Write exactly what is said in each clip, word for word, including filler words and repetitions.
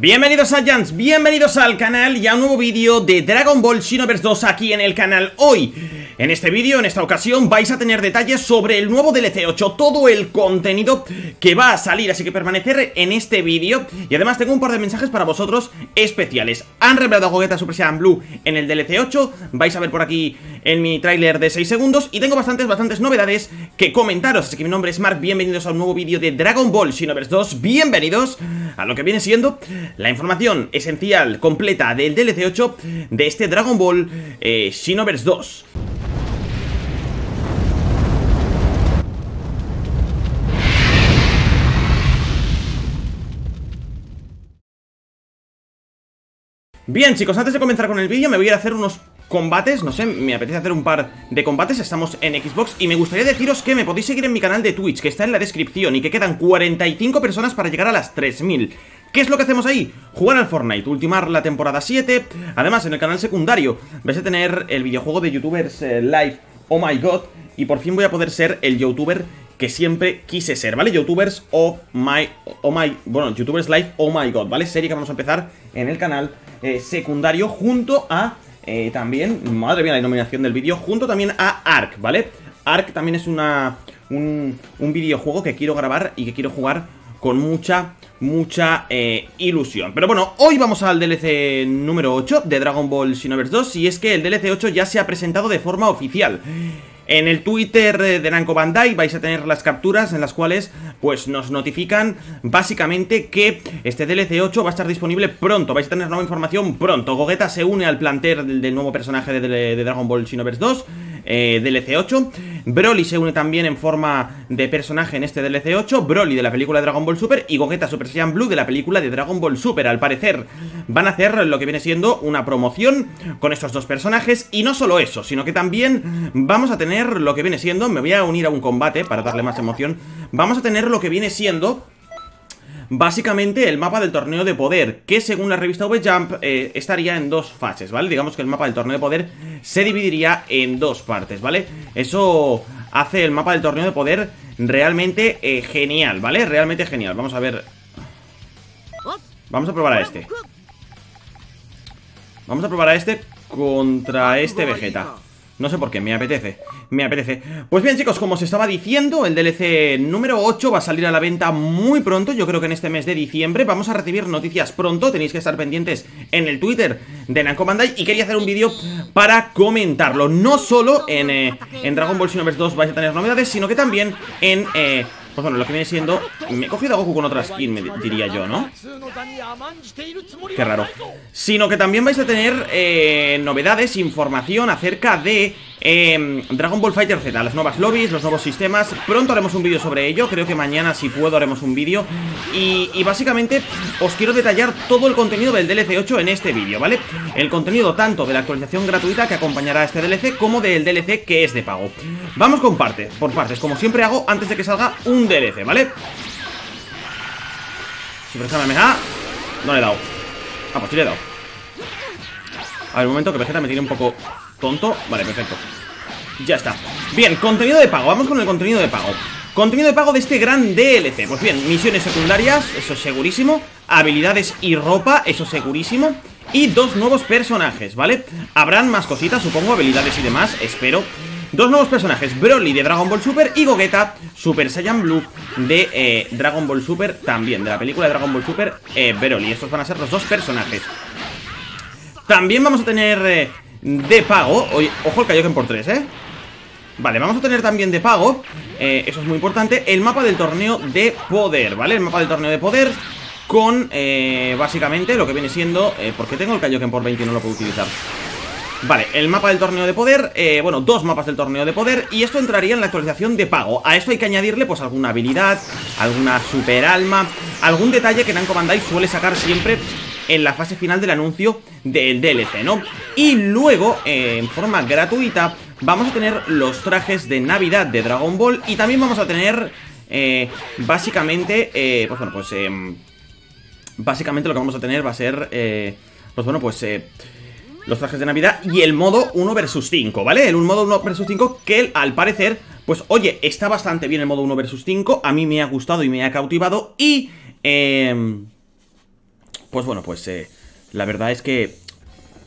Bienvenidos a Saiyans, bienvenidos al canal y a un nuevo vídeo de Dragon Ball Xenoverse dos aquí en el canal. Hoy, en este vídeo, en esta ocasión, vais a tener detalles sobre el nuevo D L C ocho, todo el contenido que va a salir, así que permanecer en este vídeo. Y además tengo un par de mensajes para vosotros especiales. Han revelado a Gogeta Super Saiyan Blue en el D L C ocho, vais a ver por aquí en mi tráiler de seis segundos. Y tengo bastantes, bastantes novedades que comentaros, así que mi nombre es Mark, bienvenidos a un nuevo vídeo de Dragon Ball Xenoverse dos. Bienvenidos a lo que viene siendo la información esencial, completa del D L C ocho de este Dragon Ball eh, Xenoverse dos. Bien chicos, antes de comenzar con el vídeo me voy a ir a hacer unos combates, no sé, me apetece hacer un par de combates, estamos en Xbox y me gustaría deciros que me podéis seguir en mi canal de Twitch, que está en la descripción y que quedan cuarenta y cinco personas para llegar a las tres mil. ¿Qué es lo que hacemos ahí? Jugar al Fortnite, ultimar la temporada siete. Además, en el canal secundario vais a tener el videojuego de youtubers eh, live, oh my god, y por fin voy a poder ser el youtuber que siempre quise ser, ¿vale? Youtubers oh my, oh my, bueno, youtubers live, oh my god, ¿vale? Serie que vamos a empezar en el canal eh, secundario junto a, eh, también, madre mía la denominación del vídeo, junto también a Ark, ¿vale? Ark también es una, un, un videojuego que quiero grabar y que quiero jugar con mucha... Mucha eh, ilusión. Pero bueno, hoy vamos al D L C número ocho de Dragon Ball Xenoverse dos. Y es que el D L C ocho ya se ha presentado de forma oficial. En el Twitter de Namco Bandai vais a tener las capturas en las cuales pues nos notifican básicamente que este D L C ocho va a estar disponible pronto, vais a tener nueva información pronto. Gogeta se une al plantel del, del nuevo personaje de, de, de Dragon Ball Xenoverse dos, eh, D L C ocho. Broly se une también en forma de personaje en este D L C ocho, Broly de la película de Dragon Ball Super y Gogeta Super Saiyan Blue de la película de Dragon Ball Super. Al parecer van a hacer lo que viene siendo una promoción con estos dos personajes y no solo eso, sino que también vamos a tener lo que viene siendo, me voy a unir a un combate para darle más emoción, vamos a tener lo que viene siendo básicamente el mapa del torneo de poder, que según la revista V Jump eh, estaría en dos fases, ¿vale? Digamos que el mapa del torneo de poder se dividiría en dos partes, ¿vale? Eso hace el mapa del torneo de poder realmente eh, genial, ¿vale? Realmente genial, vamos a ver. Vamos a probar a este Vamos a probar a este contra este Vegeta. No sé por qué, me apetece, me apetece. Pues bien chicos, como os estaba diciendo, el D L C número ocho va a salir a la venta muy pronto, yo creo que en este mes de diciembre. Vamos a recibir noticias pronto, tenéis que estar pendientes en el Twitter de Namco Bandai. Y quería hacer un vídeo para comentarlo. No solo en, eh, en Dragon Ball Xenoverse dos vais a tener novedades, sino que también en... Eh, pues bueno, lo que viene siendo... Me he cogido a Goku con otra skin, me diría yo, ¿no? Qué raro. Sino que también vais a tener eh, novedades, información acerca de eh, Dragon Ball FighterZ, las nuevas lobbies, los nuevos sistemas. Pronto haremos un vídeo sobre ello, creo que mañana si puedo haremos un vídeo. Y, y básicamente os quiero detallar todo el contenido del D L C ocho en este vídeo, ¿vale? El contenido tanto de la actualización gratuita que acompañará a este D L C como del D L C que es de pago. Vamos con partes, por partes, como siempre hago antes de que salga un D L C, ¿vale? Super Kamehameha. No le he dado. Ah, pues sí le he dado. A ver, un momento que Vegeta me tiene un poco tonto. Vale, perfecto. Ya está. Bien, contenido de pago. Vamos con el contenido de pago. Contenido de pago de este gran D L C. Pues bien, misiones secundarias, eso es segurísimo. Habilidades y ropa, eso es segurísimo. Y dos nuevos personajes, ¿vale? Habrán más cositas, supongo, habilidades y demás, espero. Dos nuevos personajes, Broly de Dragon Ball Super y Gogeta Super Saiyan Blue de eh, Dragon Ball Super también, de la película de Dragon Ball Super, eh, Broly. Estos van a ser los dos personajes. También vamos a tener eh, de pago, oye, ojo el Kaioken por tres, ¿eh? Vale, vamos a tener también de pago, eh, eso es muy importante, el mapa del torneo de poder, ¿vale? El mapa del torneo de poder con, eh, básicamente, lo que viene siendo... Eh, ¿por qué tengo el Kaioken por veinte y no lo puedo utilizar? Vale, el mapa del torneo de poder, eh, bueno, dos mapas del torneo de poder. Y esto entraría en la actualización de pago. A esto hay que añadirle, pues, alguna habilidad, alguna super alma, algún detalle que Namco Bandai suele sacar siempre en la fase final del anuncio del D L C, ¿no? Y luego, eh, en forma gratuita, vamos a tener los trajes de Navidad de Dragon Ball. Y también vamos a tener, eh, básicamente, eh, pues bueno, pues, eh, básicamente lo que vamos a tener va a ser, eh, pues bueno, pues, eh... los trajes de Navidad y el modo uno versus cinco, ¿vale? El modo uno versus cinco que al parecer, pues oye, está bastante bien el modo uno versus cinco. A mí me ha gustado y me ha cautivado y... Eh, pues bueno, pues eh, la verdad es que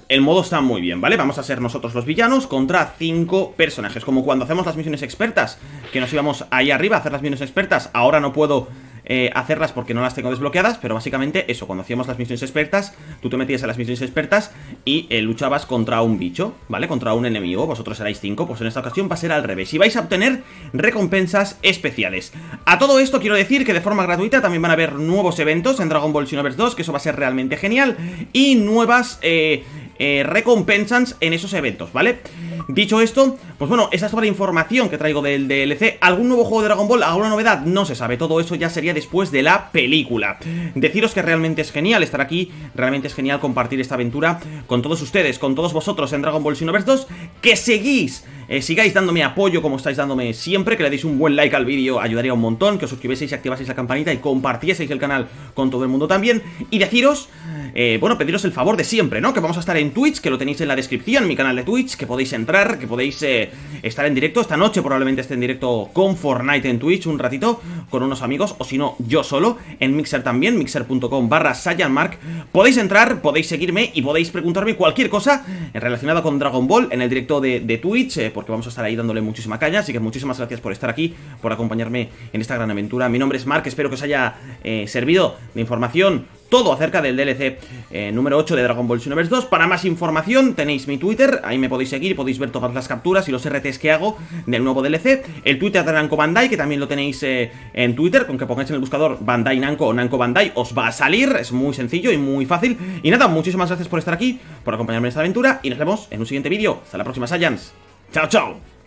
el modo está muy bien, ¿vale? Vamos a ser nosotros los villanos contra cinco personajes, como cuando hacemos las misiones expertas, que nos íbamos ahí arriba a hacer las misiones expertas. Ahora no puedo eh, hacerlas porque no las tengo desbloqueadas, pero básicamente eso, cuando hacíamos las misiones expertas, tú te metías a las misiones expertas y eh, luchabas contra un bicho, ¿vale? Contra un enemigo, vosotros erais cinco, pues en esta ocasión va a ser al revés y vais a obtener recompensas especiales. A todo esto quiero decir que de forma gratuita también van a haber nuevos eventos en Dragon Ball Xenoverse dos, que eso va a ser realmente genial, y nuevas... Eh, Eh, recompensas en esos eventos, ¿vale? Dicho esto, pues bueno, esa es toda la información que traigo del D L C. ¿Algún nuevo juego de Dragon Ball? ¿Alguna novedad? No se sabe, todo eso ya sería después de la película. Deciros que realmente es genial estar aquí, realmente es genial compartir esta aventura con todos ustedes, con todos vosotros en Dragon Ball Xenoverse dos, que seguís, eh, sigáis dándome apoyo como estáis dándome siempre, que le deis un buen like al vídeo, ayudaría un montón, que os suscribieseis y activaseis la campanita y compartieseis el canal con todo el mundo también, y deciros... Eh, bueno, pediros el favor de siempre, ¿no? Que vamos a estar en Twitch, que lo tenéis en la descripción, mi canal de Twitch, que podéis entrar, que podéis eh, estar en directo. Esta noche probablemente esté en directo con Fortnite en Twitch un ratito, con unos amigos, o si no, yo solo, en Mixer también, mixer.com barra SaiyanMarkk. Podéis entrar, podéis seguirme y podéis preguntarme cualquier cosa relacionada con Dragon Ball en el directo de, de Twitch, eh, porque vamos a estar ahí dándole muchísima caña, así que muchísimas gracias por estar aquí, por acompañarme en esta gran aventura. Mi nombre es Mark, espero que os haya eh, servido de información todo acerca del D L C eh, número ocho de Dragon Ball Xenoverse dos. Para más información tenéis mi Twitter, ahí me podéis seguir, podéis ver todas las capturas y los R Ts que hago del nuevo D L C. El Twitter de Namco Bandai, que también lo tenéis eh, en Twitter, con que pongáis en el buscador Bandai Namco o Namco Bandai, os va a salir, es muy sencillo y muy fácil. Y nada, muchísimas gracias por estar aquí, por acompañarme en esta aventura, y nos vemos en un siguiente vídeo. Hasta la próxima, Saiyans. ¡Chao, chao!